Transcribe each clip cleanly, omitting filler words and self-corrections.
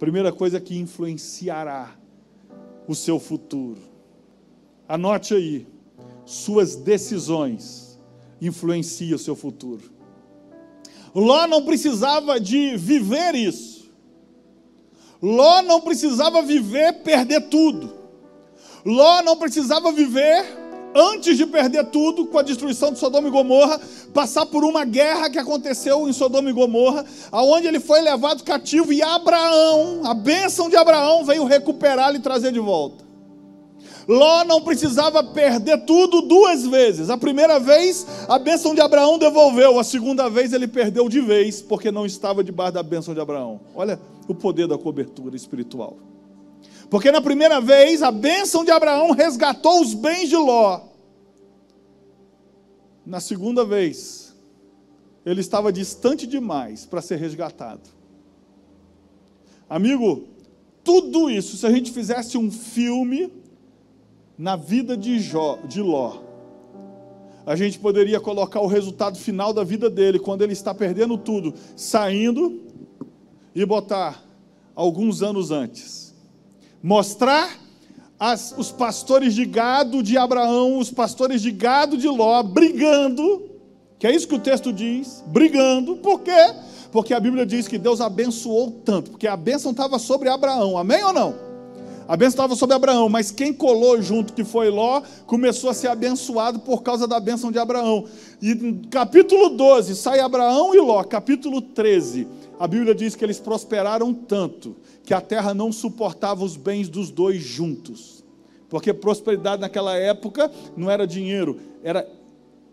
Primeira coisa que influenciará o seu futuro. Anote aí, suas decisões influenciam o seu futuro. Ló não precisava de viver isso. Ló não precisava viver perder tudo. Ló não precisava viver, antes de perder tudo, com a destruição de Sodoma e Gomorra, passar por uma guerra que aconteceu em Sodoma e Gomorra, aonde ele foi levado cativo, e Abraão, a bênção de Abraão, veio recuperá-lo e trazer de volta. Ló não precisava perder tudo duas vezes. A primeira vez, a bênção de Abraão devolveu, a segunda vez ele perdeu de vez, porque não estava debaixo da bênção de Abraão. Olha o poder da cobertura espiritual. Porque na primeira vez, a bênção de Abraão resgatou os bens de Ló. Na segunda vez, ele estava distante demais para ser resgatado. Amigo, tudo isso, se a gente fizesse um filme na vida de Ló, a gente poderia colocar o resultado final da vida dele, quando ele está perdendo tudo, saindo, e botar alguns anos antes. Mostrar os pastores de gado de Abraão, os pastores de gado de Ló, brigando, que é isso que o texto diz, brigando. Por quê? Porque a Bíblia diz que Deus abençoou tanto, porque a bênção estava sobre Abraão, amém ou não? A bênção estava sobre Abraão, mas quem colou junto, que foi Ló, começou a ser abençoado por causa da bênção de Abraão. E no capítulo 12, sai Abraão e Ló. Capítulo 13, a Bíblia diz que eles prosperaram tanto, que a terra não suportava os bens dos dois juntos, porque prosperidade naquela época não era dinheiro, era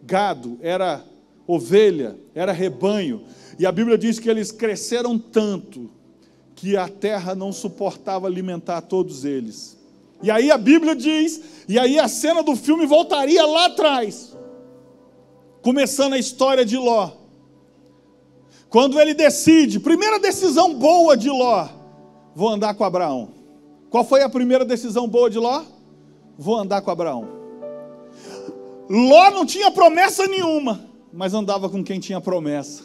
gado, era ovelha, era rebanho, e a Bíblia diz que eles cresceram tanto, que a terra não suportava alimentar todos eles, e aí a Bíblia diz, e aí a cena do filme voltaria lá atrás, começando a história de Ló, quando ele decide, primeira decisão boa de Ló, vou andar com Abraão. Qual foi a primeira decisão boa de Ló? Vou andar com Abraão. Ló não tinha promessa nenhuma, mas andava com quem tinha promessa.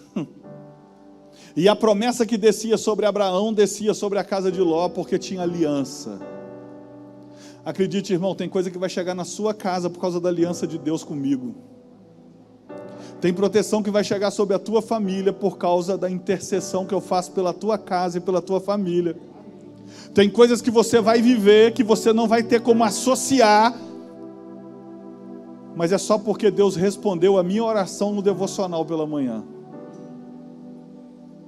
E a promessa que descia sobre Abraão, descia sobre a casa de Ló, porque tinha aliança. Acredite, irmão, tem coisa que vai chegar na sua casa por causa da aliança de Deus comigo. Tem proteção que vai chegar sobre a tua família por causa da intercessão que eu faço pela tua casa e pela tua família. Tem coisas que você vai viver, que você não vai ter como associar, mas é só porque Deus respondeu a minha oração no devocional pela manhã.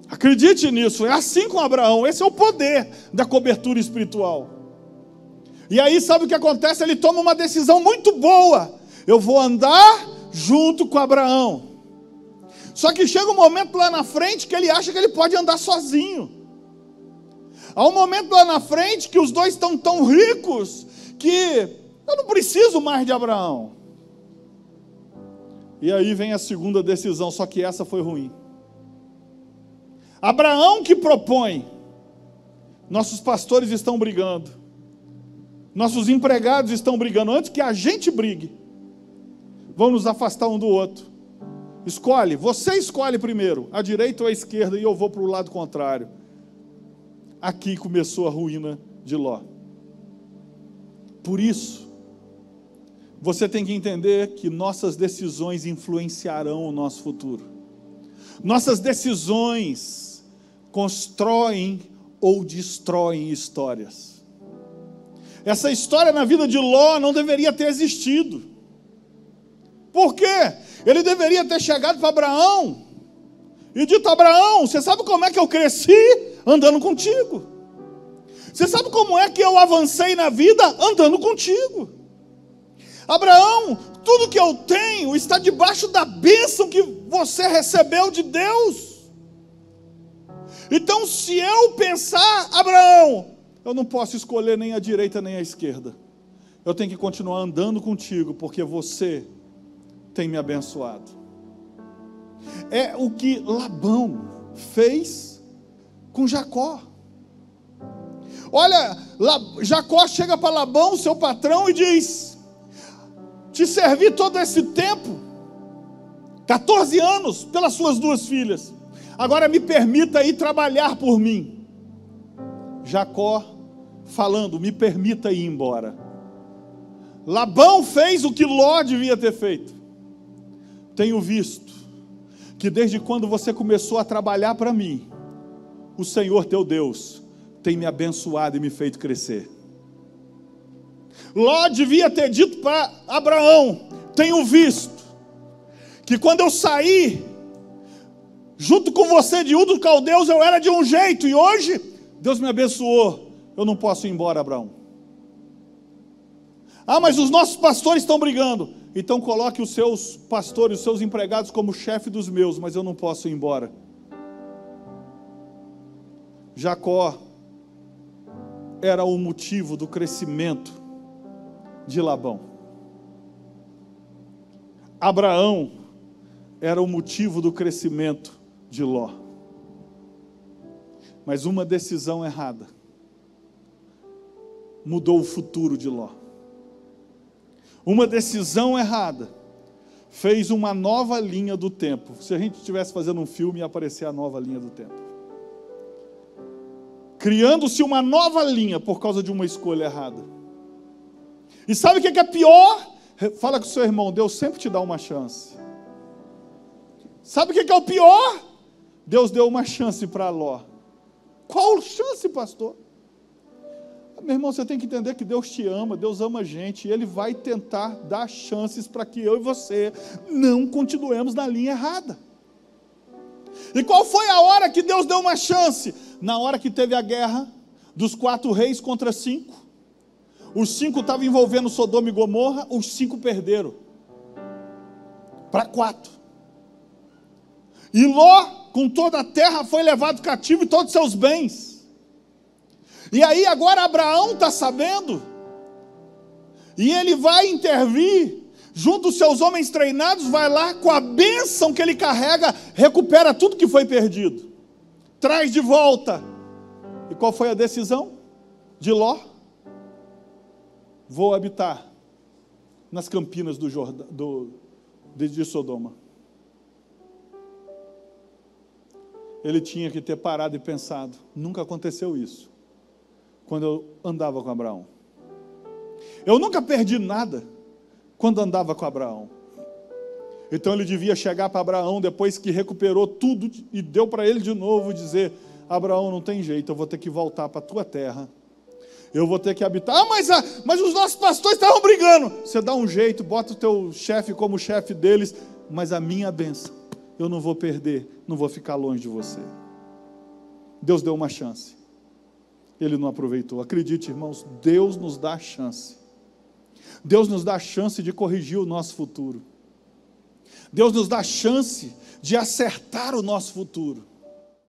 Acredite nisso, é assim com Abraão, esse é o poder da cobertura espiritual. E aí sabe o que acontece? Ele toma uma decisão muito boa, eu vou andar junto com Abraão. Só que chega um momento lá na frente que ele acha que ele pode andar sozinho. Há um momento lá na frente que os dois estão tão ricos que eu não preciso mais de Abraão. E aí vem a segunda decisão, só que essa foi ruim. Abraão que propõe, nossos pastores estão brigando, nossos empregados estão brigando, antes que a gente brigue, vamos nos afastar um do outro. Escolhe, você escolhe primeiro, a direita ou a esquerda, e eu vou para o lado contrário. Aqui começou a ruína de Ló. Por isso, você tem que entender que nossas decisões influenciarão o nosso futuro. Nossas decisões constroem ou destroem histórias. Essa história na vida de Ló não deveria ter existido. Por quê? Ele deveria ter chegado para Abraão e dito: Abraão, você sabe como é que eu cresci? Andando contigo. Você sabe como é que eu avancei na vida? Andando contigo. Abraão, tudo que eu tenho está debaixo da bênção que você recebeu de Deus. Então, se eu pensar, Abraão, eu não posso escolher nem a direita nem a esquerda. Eu tenho que continuar andando contigo, porque você tem me abençoado. É o que Labão fez com Jacó. Olha, Jacó chega para Labão, seu patrão, e diz: te servi todo esse tempo, 14 anos, pelas suas duas filhas, agora me permita ir trabalhar por mim. Jacó falando, me permita ir embora. Labão fez o que Ló devia ter feito. Tenho visto que desde quando você começou a trabalhar para mim, o Senhor teu Deus tem me abençoado e me feito crescer. Ló devia ter dito para Abraão, tenho visto que quando eu saí junto com você de Ur dos Caldeus, eu era de um jeito, e hoje Deus me abençoou, eu não posso ir embora, Abraão. Ah, mas os nossos pastores estão brigando. Então coloque os seus pastores, os seus empregados como chefe dos meus, mas eu não posso ir embora. Jacó era o motivo do crescimento de Labão. Abraão era o motivo do crescimento de Ló. Mas uma decisão errada mudou o futuro de Ló. Uma decisão errada fez uma nova linha do tempo. Se a gente estivesse fazendo um filme, ia aparecer a nova linha do tempo. Criando-se uma nova linha por causa de uma escolha errada. E sabe o que é pior? Fala com o seu irmão, Deus sempre te dá uma chance. Sabe o que é o pior? Deus deu uma chance para Ló. Qual chance, pastor? Meu irmão, você tem que entender que Deus te ama, Deus ama a gente, e Ele vai tentar dar chances para que eu e você não continuemos na linha errada. E qual foi a hora que Deus deu uma chance? Na hora que teve a guerra dos 4 reis contra 5, os 5 estavam envolvendo Sodoma e Gomorra, os 5 perderam, para 4, e Ló, com toda a terra, foi levado cativo e todos os seus bens. E aí agora Abraão está sabendo, e ele vai intervir, junto aos seus homens treinados, vai lá com a bênção que ele carrega, recupera tudo que foi perdido, traz de volta. E qual foi a decisão de Ló? Vou habitar nas campinas do Jordão, de Sodoma. Ele tinha que ter parado e pensado, nunca aconteceu isso quando eu andava com Abraão. Eu nunca perdi nada quando andava com Abraão. Então ele devia chegar para Abraão, depois que recuperou tudo, e deu para ele de novo, dizer, Abraão, não tem jeito, eu vou ter que voltar para a tua terra, eu vou ter que habitar. Ah, mas os nossos pastores estavam brigando. Você dá um jeito, bota o teu chefe como chefe deles, mas a minha bênção eu não vou perder, não vou ficar longe de você. Deus deu uma chance, ele não aproveitou. Acredite, irmãos, Deus nos dá a chance. Deus nos dá a chance de corrigir o nosso futuro. Deus nos dá a chance de acertar o nosso futuro.